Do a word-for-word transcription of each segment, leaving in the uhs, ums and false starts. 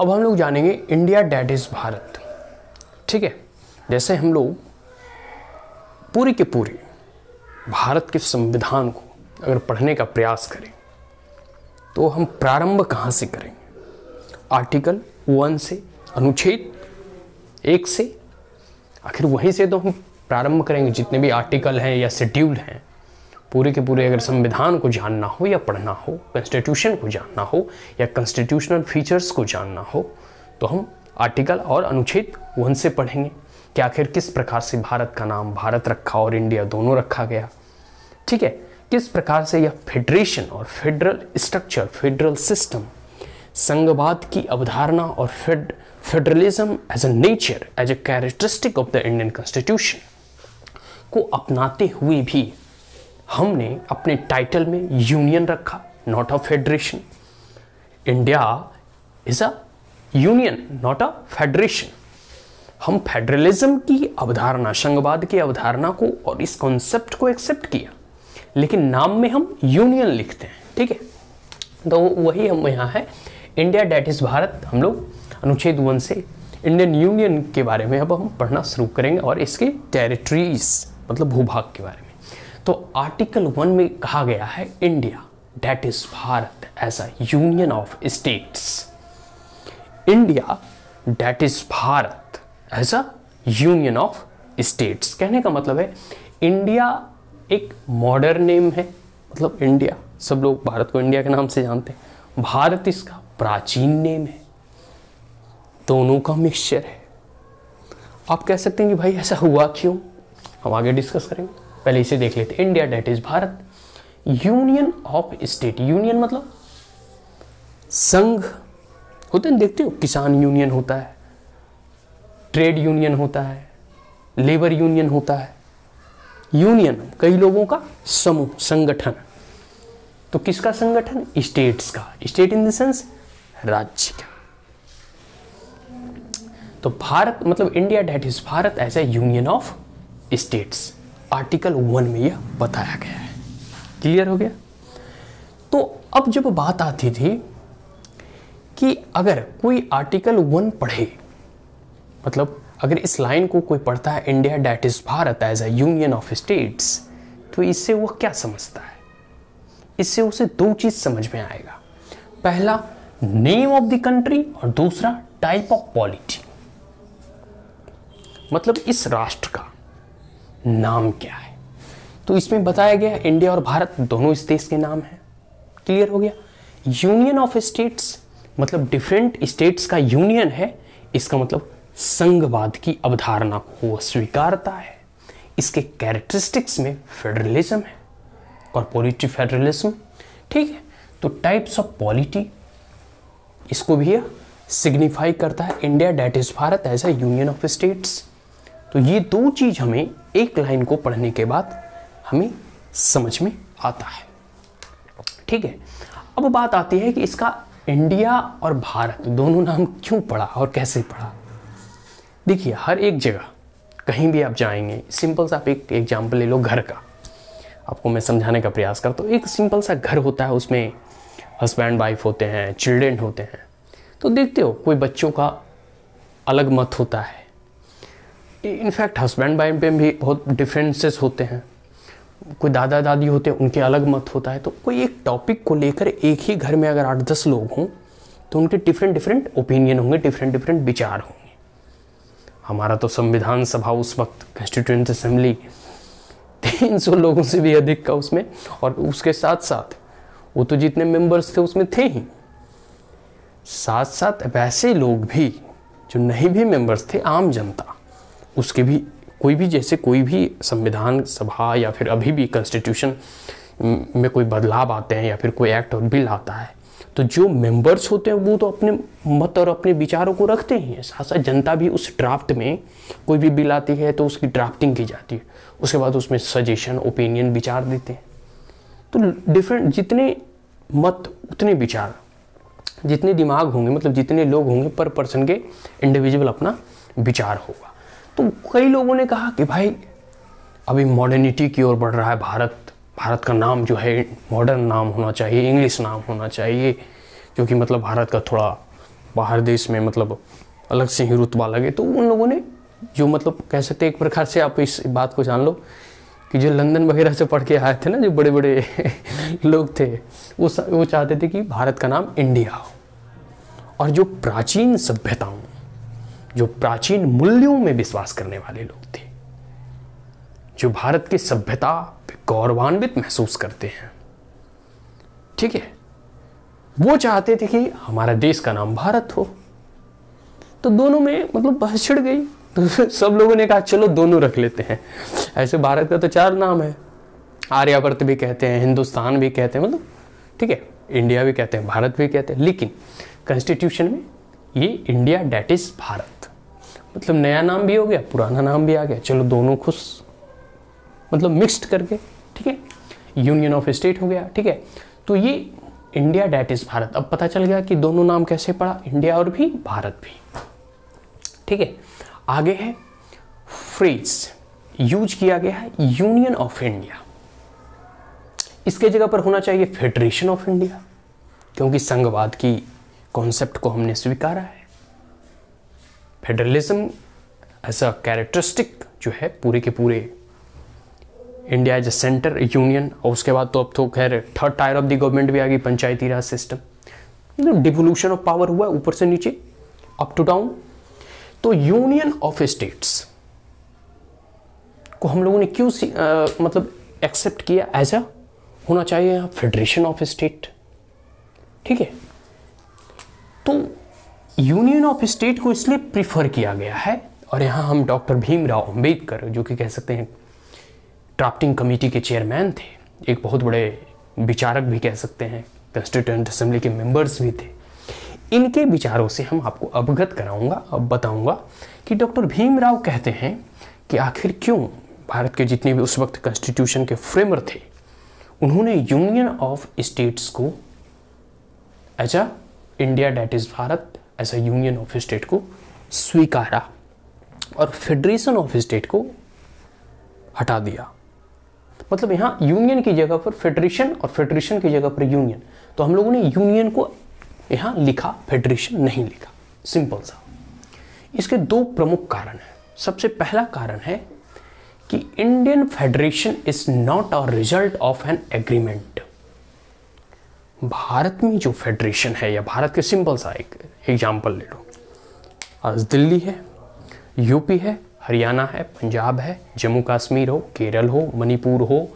अब हम लोग जानेंगे इंडिया डैट इज भारत। ठीक है, जैसे हम लोग पूरी के पूरी भारत के संविधान को अगर पढ़ने का प्रयास करें तो हम प्रारंभ कहाँ से करेंगे? आर्टिकल वन से, अनुच्छेद एक से, आखिर वहीं से तो हम प्रारंभ करेंगे। जितने भी आर्टिकल हैं या शेड्यूल हैं, पूरे के पूरे अगर संविधान को जानना हो या पढ़ना हो, कॉन्स्टिट्यूशन को जानना हो या कॉन्स्टिट्यूशनल फीचर्स को जानना हो, तो हम आर्टिकल और अनुच्छेद वन से पढ़ेंगे कि आखिर किस प्रकार से भारत का नाम भारत रखा और इंडिया दोनों रखा गया। ठीक है, किस प्रकार से यह फेडरेशन और फेडरल स्ट्रक्चर, फेडरल सिस्टम, संघवाद की अवधारणा और fed federalism as a nature, as a characteristic of the Indian constitution को अपनाते हुए भी हमने अपने टाइटल में यूनियन रखा, not a federation. India is a union not a federation. हम फेडरलिज्म की अवधारणा, संघवाद की अवधारणा को और इस कॉन्सेप्ट को एक्सेप्ट किया, लेकिन नाम में हम यूनियन लिखते हैं। ठीक है, तो वही हम यहाँ है इंडिया डैट इज भारत। हम लोग अनुच्छेद वन से इंडियन यूनियन के बारे में अब हम पढ़ना शुरू करेंगे और इसके टेरिटरीज मतलब भूभाग के बारे में। तो आर्टिकल वन में कहा गया है India that is Bharat as a union of states. India that is Bharat as a union of states, कहने का मतलब है इंडिया एक मॉडर्न नेम है। मतलब इंडिया, सब लोग भारत को इंडिया के नाम से जानते हैं, भारत इसका प्राचीन नेम है, दोनों का मिक्सचर है। आप कह सकते हैं कि भाई ऐसा हुआ क्यों, हम आगे डिस्कस करेंगे, पहले इसे देख लेते हैं। India that is Bharat, union of state. Union मतलब संघ होते हैं, देखते हो किसान यूनियन होता है, ट्रेड यूनियन होता है, लेबर यूनियन होता है। यूनियन कई लोगों का समूह, संगठन। तो किसका संगठन? स्टेट्स का। स्टेट इन द सेंस राज्य का। तो भारत मतलब India that is Bharat as a union of states, article one में यह बताया गया है। क्लियर हो गया? तो अब जब बात आती थी कि अगर कोई आर्टिकल वन पढ़े, मतलब अगर इस लाइन को कोई पढ़ता है India that is Bharat as a union of states, तो इससे वो क्या समझता है? इससे उसे दो चीज समझ में आएगा, पहला नेम ऑफ द कंट्री और दूसरा टाइप ऑफ पॉलिटी, मतलब इस राष्ट्र का नाम क्या है। तो इसमें बताया गया इंडिया और भारत दोनों इस देश के नाम है। क्लियर हो गया? यूनियन ऑफ स्टेट्स मतलब डिफरेंट स्टेट्स का यूनियन है, इसका मतलब संघवाद की अवधारणा को वो स्वीकारता है, इसके कैरेक्टरिस्टिक्स में फेडरलिज्म है, कॉर्पोरेटिव फेडरलिज्म। ठीक है, तो टाइप्स ऑफ पॉलिटी, इसको भी सिग्निफाई करता है India that is Bharat as a union of states. तो ये दो चीज हमें एक लाइन को पढ़ने के बाद हमें समझ में आता है। ठीक है, अब बात आती है कि इसका इंडिया और भारत दोनों नाम क्यों पड़ा और कैसे पड़ा। देखिए, हर एक जगह कहीं भी आप जाएंगे, सिंपल सा आप एक एग्जाम्पल ले लो घर का, आपको मैं समझाने का प्रयास करता हूँ। एक सिंपल सा घर होता है, उसमें हस्बैंड वाइफ होते हैं, चिल्ड्रेन होते हैं, तो देखते हो कोई बच्चों का अलग मत होता है। इनफैक्ट हस्बैंड वाइफ में भी बहुत डिफरेंसेस होते हैं, कोई दादा दादी होते हैं, उनके अलग मत होता है। तो कोई एक टॉपिक को लेकर एक ही घर में अगर आठ दस लोग हों तो उनके डिफरेंट डिफरेंट ओपिनियन होंगे, डिफरेंट डिफरेंट विचार होंगे। हमारा तो संविधान सभा उस वक्त कंस्टिट्यूएंट असेंबली तीन सौ लोगों से भी अधिक का उसमें, और उसके साथ साथ वो तो जितने मेंबर्स थे उसमें थे ही, साथ साथ वैसे लोग भी जो नहीं भी मेंबर्स थे, आम जनता, उसके भी कोई भी, जैसे कोई भी संविधान सभा या फिर अभी भी कॉन्स्टिट्यूशन में कोई बदलाव आते हैं या फिर कोई एक्ट और बिल आता है, तो जो मेंबर्स होते हैं वो तो अपने मत और अपने विचारों को रखते ही हैं, साथ साथ जनता भी उस ड्राफ्ट में, कोई भी बिल आती है तो उसकी ड्राफ्टिंग की जाती है, उसके बाद उसमें सजेशन, ओपिनियन, विचार देते हैं। तो डिफरेंट, जितने मत उतने विचार, जितने दिमाग होंगे मतलब जितने लोग होंगे, पर पर्सन के इंडिविजुअल अपना विचार होगा। तो कई लोगों ने कहा कि भाई अभी मॉडर्निटी की ओर बढ़ रहा है भारत, भारत का नाम जो है मॉडर्न नाम होना चाहिए, इंग्लिश नाम होना चाहिए, क्योंकि मतलब भारत का थोड़ा बाहर देश में मतलब अलग से ही रुतबा लगे। तो उन लोगों ने जो मतलब कह सकते एक प्रकार से आप इस बात को जान लो कि जो लंदन वगैरह से पढ़ के आए थे ना, जो बड़े बड़े लोग थे, वो वो चाहते थे कि भारत का नाम इंडिया हो, और जो प्राचीन सभ्यताओं, जो प्राचीन मूल्यों में विश्वास करने वाले लोग थे, जो भारत की सभ्यता पे गौरवान्वित महसूस करते हैं, ठीक है, वो चाहते थे कि हमारा देश का नाम भारत हो। तो दोनों में मतलब बहस छिड़ गई, तो सब लोगों ने कहा चलो दोनों रख लेते हैं। ऐसे भारत का तो चार नाम है, आर्यावर्त भी कहते हैं, हिंदुस्तान भी कहते हैं, मतलब ठीक है, इंडिया भी कहते हैं, भारत भी कहते हैं, लेकिन कॉन्स्टिट्यूशन में ये इंडिया डैट इज भारत, मतलब नया नाम भी हो गया, पुराना नाम भी आ गया, चलो दोनों खुश, मतलब मिक्स्ड करके, ठीक है, यूनियन ऑफ स्टेट हो गया, ठीक है। तो ये इंडिया डैट इज भारत, अब पता चल गया कि दोनों नाम कैसे पड़ा, इंडिया और भी भारत भी, ठीक है। आगे है फ्रेज यूज किया गया है यूनियन ऑफ इंडिया, इसके जगह पर होना चाहिए फेडरेशन ऑफ इंडिया, क्योंकि संघवाद की कॉन्सेप्ट को हमने स्वीकारा है। फेडरलिज्म ऐसा कैरेक्टरिस्टिक जो है पूरे के पूरे India as a centre union, और उसके बाद तो अब तो खैर third tier of the government भी आ गई, पंचायती राज सिस्टम, डिवोल्यूशन ऑफ पावर हुआ ऊपर से नीचे अप टू डाउन। तो यूनियन ऑफ स्टेट्स को हम लोगों ने क्यों आ, मतलब एक्सेप्ट किया, एज अ होना चाहिए फेडरेशन ऑफ स्टेट, ठीक है। तो यूनियन ऑफ स्टेट को इसलिए प्रिफर किया गया है, और यहाँ हम डॉक्टर भीमराव अंबेडकर, जो कि कह सकते हैं ड्राफ्टिंग कमेटी के चेयरमैन थे, एक बहुत बड़े विचारक भी कह सकते हैं, कंस्टिट्यूएंट असेंबली के मेंबर्स भी थे, इनके विचारों से हम आपको अवगत कराऊंगा। अब बताऊंगा कि डॉक्टर भीमराव कहते हैं कि आखिर क्यों भारत के जितने भी उस वक्त कॉन्स्टिट्यूशन के फ्रेमर थे, उन्होंने यूनियन ऑफ स्टेट्स को as a India that is Bharat, as a union of state को स्वीकारा और फेडरेशन ऑफ स्टेट को हटा दिया। मतलब यहाँ यूनियन की जगह पर फेडरेशन और फेडरेशन की जगह पर यूनियन, तो हम लोगों ने यूनियन को यहाँ लिखा, फेडरेशन नहीं लिखा, सिंपल सा। इसके दो प्रमुख कारण हैं। सबसे पहला कारण है कि Indian federation is not a result of an agreement. Bharat में जो फेडरेशन है, या भारत के सिंपल सा एक एग्जाम्पल ले लो, आज दिल्ली है, यूपी है, हरियाणा है, पंजाब है, जम्मू कश्मीर हो, केरल हो, मणिपुर हो,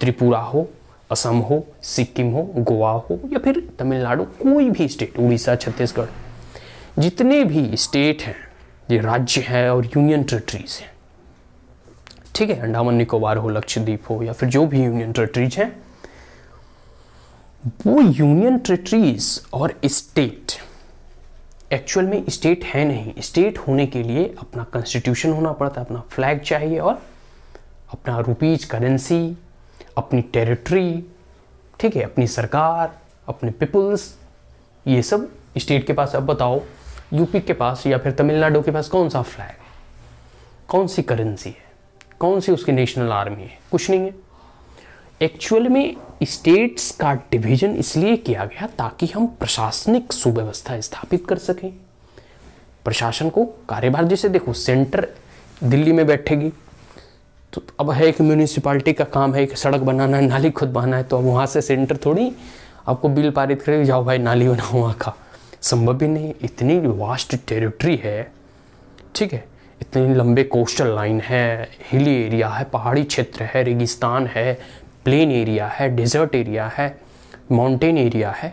त्रिपुरा हो, असम हो, सिक्किम हो, गोवा हो, या फिर तमिलनाडु, कोई भी स्टेट, उड़ीसा, छत्तीसगढ़, जितने भी स्टेट हैं, ये राज्य हैं और यूनियन टेरिटरीज हैं, ठीक है, अंडमान निकोबार हो, लक्षद्वीप हो, या फिर जो भी यूनियन टेरिटरीज हैं, वो यूनियन टेरिटरीज और स्टेट एक्चुअल में स्टेट है नहीं। स्टेट होने के लिए अपना कॉन्स्टिट्यूशन होना पड़ता है, अपना फ्लैग चाहिए, और अपना रुपीज करेंसी, अपनी टेरिटरी, ठीक है, अपनी सरकार, अपने पीपल्स, ये सब स्टेट के पास। अब बताओ यूपी के पास या फिर तमिलनाडु के पास कौन सा फ्लैग है, कौन सी करेंसी है, कौन सी उसकी नेशनल आर्मी है, कुछ नहीं है। एक्चुअल में स्टेट्स का डिवीजन इसलिए किया गया ताकि हम प्रशासनिक सुव्यवस्था स्थापित कर सकें, प्रशासन को कार्यभार। जैसे देखो सेंटर दिल्ली में बैठेगी, तो अब है कि म्यूनिसिपालिटी का काम है कि सड़क बनाना है, नाली खुद बहाना है, तो अब वहाँ से सेंटर थोड़ी आपको बिल पारित करेगी, जाओ भाई नाली बनाओ वहाँ का, संभव भी नहीं। इतनी वास्ट टेरिटरी है, ठीक है, इतने लंबे कोस्टल लाइन है, हिली एरिया है, पहाड़ी क्षेत्र है, रेगिस्तान है, प्लेन एरिया है, डेजर्ट एरिया है, माउंटेन एरिया है,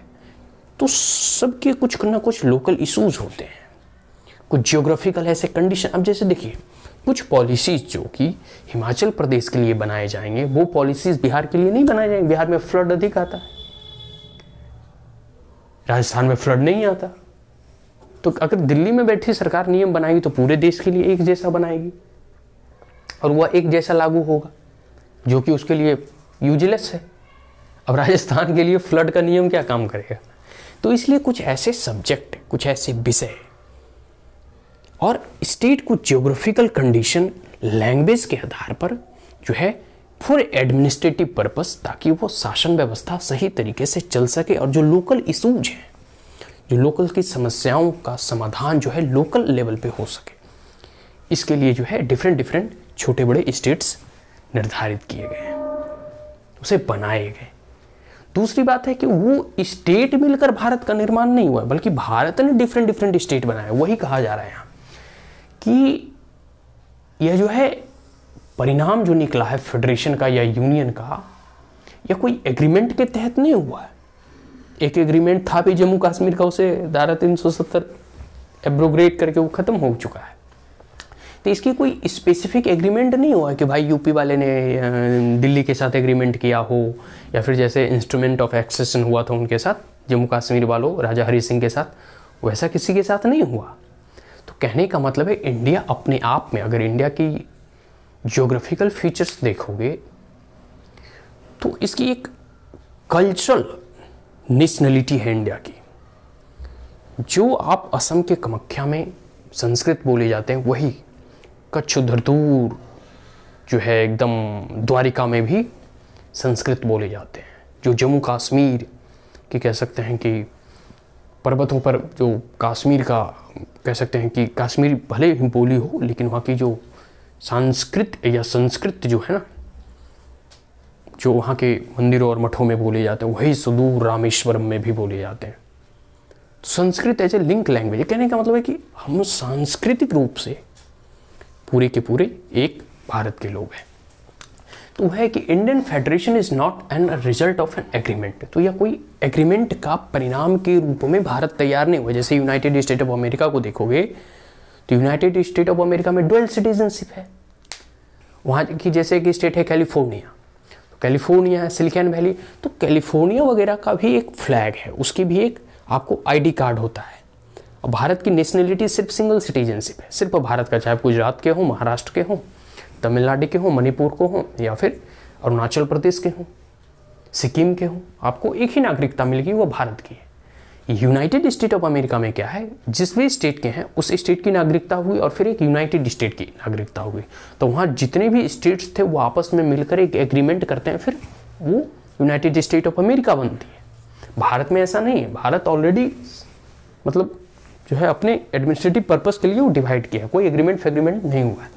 तो सबके कुछ ना कुछ लोकल इशूज़ होते हैं, कुछ जियोग्राफिकल ऐसे कंडीशन। अब जैसे देखिए कुछ पॉलिसीज़ जो कि हिमाचल प्रदेश के लिए बनाए जाएंगे, वो पॉलिसीज़ बिहार के लिए नहीं बनाए जाएंगे। बिहार में फ्लड अधिक आता है, राजस्थान में फ्लड नहीं आता, तो अगर दिल्ली में बैठी सरकार नियम बनाएगी तो पूरे देश के लिए एक जैसा बनाएगी, और वह एक जैसा लागू होगा, जो कि उसके लिए यूजलेस है। अब राजस्थान के लिए फ्लड का नियम क्या काम करेगा? तो इसलिए कुछ ऐसे सब्जेक्ट, कुछ ऐसे विषय और स्टेट को जियोग्राफिकल कंडीशन, लैंग्वेज के आधार पर जो है फॉर एडमिनिस्ट्रेटिव पर्पस, ताकि वो शासन व्यवस्था सही तरीके से चल सके, और जो लोकल इशूज हैं, जो लोकल की समस्याओं का समाधान जो है लोकल लेवल पे हो सके, इसके लिए जो है डिफरेंट डिफरेंट छोटे बड़े स्टेट्स निर्धारित किए गए, उसे बनाए गए। दूसरी बात है कि वो स्टेट मिलकर भारत का निर्माण नहीं हुआ है, बल्कि भारत ने डिफरेंट डिफरेंट स्टेट बनाए। वही कहा जा रहा है यहाँ कि यह जो है परिणाम जो निकला है फेडरेशन का या यूनियन का, यह कोई एग्रीमेंट के तहत नहीं हुआ है। एक एग्रीमेंट था भी जम्मू कश्मीर का, उसे धारा तीन सौ सत्तर एब्रोग्रेट करके वो ख़त्म हो चुका है। तो इसकी कोई स्पेसिफिक एग्रीमेंट नहीं हुआ कि भाई यूपी वाले ने दिल्ली के साथ एग्रीमेंट किया हो, या फिर जैसे इंस्ट्रूमेंट ऑफ एक्सेशन हुआ था उनके साथ जम्मू कश्मीर वालों, राजा हरि सिंह के साथ, वैसा किसी के साथ नहीं हुआ। तो कहने का मतलब है इंडिया अपने आप में, अगर इंडिया की ज्योग्राफिकल फीचर्स देखोगे तो इसकी एक कल्चरल नेशनलिटी है इंडिया की। जो आप असम के कामाख्या में संस्कृत बोले जाते हैं, वही कच्छ धरतूर जो है एकदम द्वारिका में भी संस्कृत बोले जाते हैं। जो जम्मू कश्मीर की कह सकते हैं कि पर्वतों पर जो कश्मीर का कह सकते हैं कि कश्मीरी भले ही बोली हो, लेकिन वहाँ की जो संस्कृत या संस्कृत जो है ना, जो वहाँ के मंदिरों और मठों में बोले जाते हैं, वही सुदूर रामेश्वरम में भी बोले जाते हैं। Sanskrit as a link language, कहने का मतलब है कि हम सांस्कृतिक रूप से पूरे के पूरे एक भारत के लोग हैं। तो वह है कि Indian federation is not an result of an agreement. तो यह कोई एग्रीमेंट का परिणाम के रूप में भारत तैयार नहीं हुआ। जैसे यूनाइटेड स्टेट ऑफ अमेरिका को देखोगे तो यूनाइटेड स्टेट ऑफ अमेरिका में डुअल सिटीजनशिप है। वहाँ की जैसे एक स्टेट है कैलिफोर्निया, तो कैलिफोर्निया है सिलिकॉन वैली, तो कैलिफोर्निया वगैरह का भी एक फ्लैग है, उसकी भी एक आपको आईडी कार्ड होता है। और भारत की नेशनलिटी सिर्फ सिंगल सिटीजनशिप है, सिर्फ भारत का, चाहे आप गुजरात के हों, महाराष्ट्र के हों, तमिलनाडु के हों, मणिपुर को हों, या फिर अरुणाचल प्रदेश के हों, सिक्किम के हों, आपको एक ही नागरिकता मिलेगी, वो भारत की है। यूनाइटेड स्टेट ऑफ अमेरिका में क्या है, जिस भी स्टेट के हैं उस स्टेट की नागरिकता हुई और फिर एक यूनाइटेड स्टेट की नागरिकता हुई। तो वहाँ जितने भी स्टेट्स थे वो आपस में मिलकर एक एग्रीमेंट करते हैं, फिर वो यूनाइटेड स्टेट ऑफ अमेरिका बनती है। भारत में ऐसा नहीं है। भारत ऑलरेडी मतलब जो है अपने एडमिनिस्ट्रेटिव पर्पस के लिए वो डिवाइड किया है, कोई एग्रीमेंट फेग्रीमेंट नहीं हुआ है।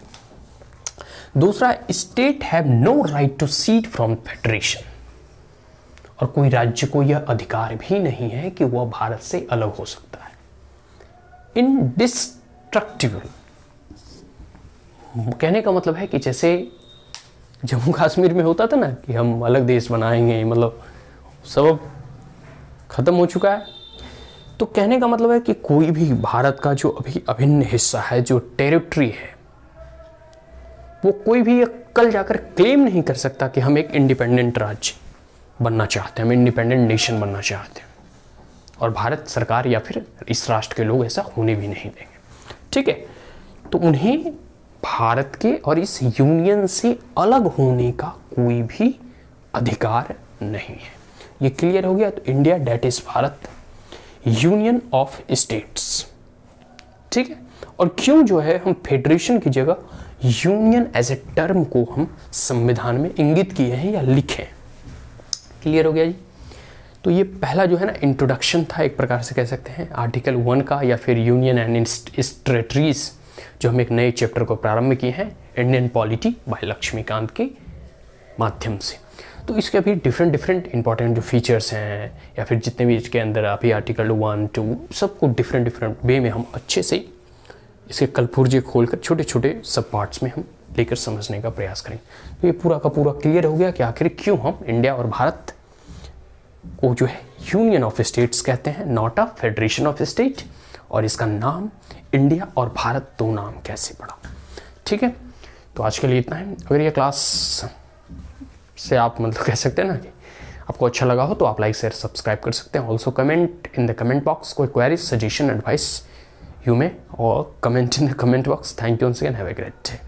दूसरा, state have no right to seed from federation, और कोई राज्य को यह अधिकार भी नहीं है कि वह भारत से अलग हो सकता है। इनडिस्ट्रक्टिबल, कहने का मतलब है कि जैसे जम्मू कश्मीर में होता था ना कि हम अलग देश बनाएंगे, मतलब सब खत्म हो चुका है। तो कहने का मतलब है कि कोई भी भारत का जो अभी अभिन्न हिस्सा है, जो टेरिटरी है, वो कोई भी कल जाकर क्लेम नहीं कर सकता कि हम एक इंडिपेंडेंट राज्य बनना चाहते हैं, हम इंडिपेंडेंट नेशन बनना चाहते हैं, और भारत सरकार या फिर इस राष्ट्र के लोग ऐसा होने भी नहीं देंगे। ठीक है, तो उन्हें भारत के और इस यूनियन से अलग होने का कोई भी अधिकार नहीं है। ये क्लियर हो गया। तो India that is Bharat union of states. ठीक है, और क्यों जो है हम फेडरेशन की जगह यूनियन एज ए टर्म को हम संविधान में इंगित किए हैं या लिखे। क्लियर हो गया जी। तो ये पहला जो है ना इंट्रोडक्शन था, एक प्रकार से कह सकते हैं आर्टिकल वन का, या फिर यूनियन एंड स्ट्रेटरीज, जो हम एक नए चैप्टर को प्रारंभ किए हैं इंडियन पॉलिटी बाय लक्ष्मीकांत के माध्यम से। तो इसके अभी डिफरेंट डिफरेंट इंपॉर्टेंट जो फीचर्स हैं, या फिर जितने भी इसके अंदर अभी आर्टिकल वन टू, सबको डिफरेंट डिफरेंट वे में हम अच्छे से इसके कलपुर्जे खोलकर छोटे छोटे सब पार्ट्स में हम लेकर समझने का प्रयास करेंगे। तो ये पूरा का पूरा क्लियर हो गया कि आखिर क्यों हम इंडिया और भारत को जो है यूनियन ऑफ स्टेट्स कहते हैं, not a federation of state, और इसका नाम इंडिया और भारत दो नाम कैसे पड़ा। ठीक है, तो आज के लिए इतना है। अगर यह क्लास से आप मतलब कह सकते हैं ना कि आपको अच्छा लगा हो तो आप लाइक शेयर सब्सक्राइब कर सकते हैं। Also comment in the comment box, कोई query suggestion advice you may, or comment in the comment box. Thank you once again. Have a great day.